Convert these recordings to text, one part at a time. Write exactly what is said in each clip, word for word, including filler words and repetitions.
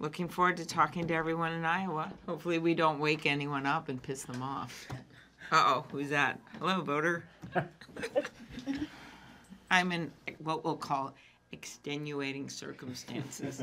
Looking forward to talking to everyone in Iowa. Hopefully we don't wake anyone up and piss them off. Uh-oh, who's that? Hello, voter. I'm in what we'll call extenuating circumstances.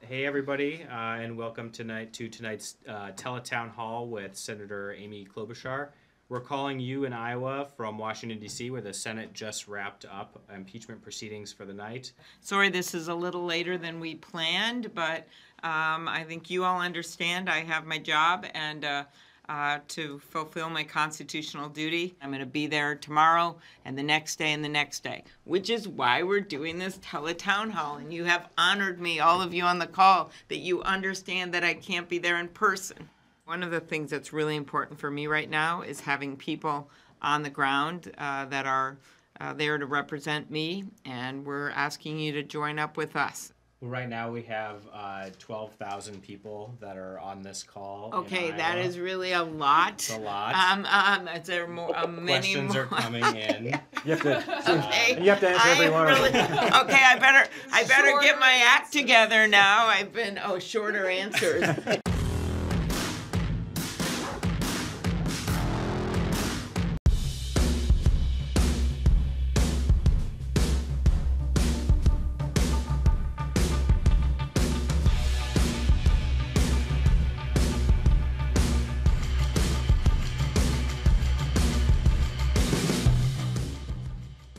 Hey, everybody, uh, and welcome tonight to tonight's uh, Teletown Hall with Senator Amy Klobuchar. We're calling you in Iowa from Washington, D C, where the Senate just wrapped up impeachment proceedings for the night. Sorry, this is a little later than we planned, but um, I think you all understand I have my job and uh, uh, to fulfill my constitutional duty. I'm going to be there tomorrow and the next day and the next day, which is why we're doing this Teletown Hall. And you have honored me, all of you on the call, that you understand that I can't be there in person. One of the things that's really important for me right now is having people on the ground uh, that are uh, there to represent me, and we're asking you to join up with us. Well, right now we have uh, twelve thousand people that are on this call. Okay, that is really a lot. It's a lot. Um, um, is there more, uh, many Questions more? are coming in. you, have to, okay. uh, you have to answer every one of them. Okay, I better, I better get my act together now. I've been, oh, shorter answers.